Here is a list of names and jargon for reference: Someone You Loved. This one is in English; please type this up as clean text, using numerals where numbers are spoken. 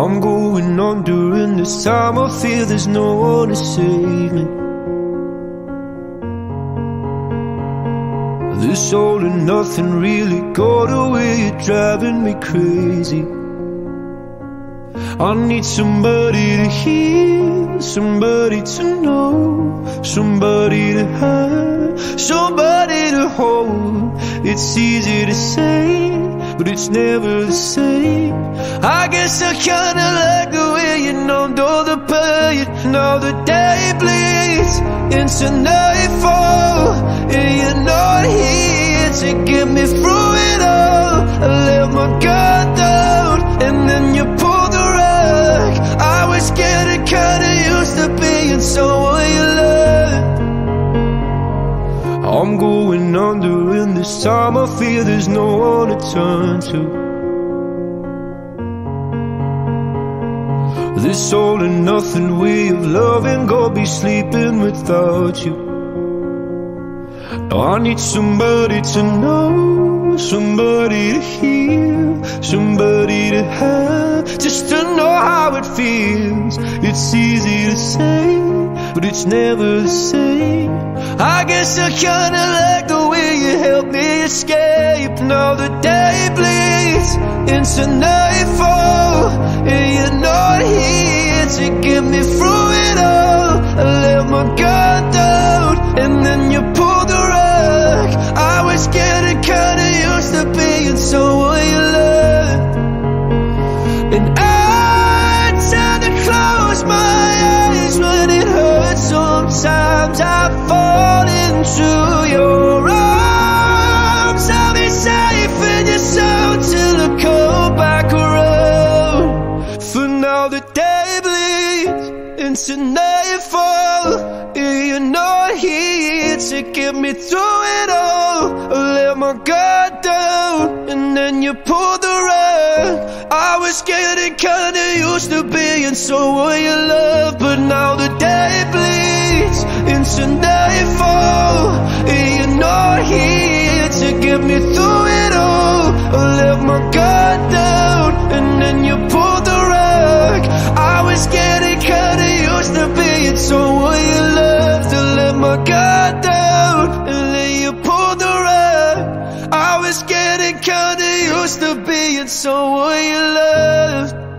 I'm going on during this time. I feel there's no one to save me. This all and nothing really got away, you're driving me crazy. I need somebody to hear, somebody to know, somebody to have, somebody to hold. It's easy to say, but it's never the same. I guess I kinda like the way you numbed all the pain. Now the day bleeds into nightfall, and you're not here to get me through it all. I let my guard down, and then you pulled the rug. I was getting kinda used to being someone you loved. I'm going under. This time I feel there's no one to turn to. This all and nothing way of loving, gonna be sleeping without you. Now I need somebody to know, somebody to hear, somebody to have, just to know how it feels. It's easy to say, but it's never the same. I guess I kinda like the way you help me escape. Now the day bleeds into nightfall, and you're not here to get me through it all. I let my guard down, and then you pulled the rug. I was getting kinda used to being someone you loved. And I tend to close my eyes when it hurts. Sometimes I fall into your eyes. Into nightfall, and you're not here to get me through it all. I let my guard down, and then you pulled the rug. I was getting kinda used to being someone you love, but now the day bleeds into nightfall, and you're not here to get me through it all. I let my guard down, and then you pulled the rug. I was getting kinda used to being someone you loved. To let my guard down, and then you pulled the rug. I was getting kinda used to being someone you loved.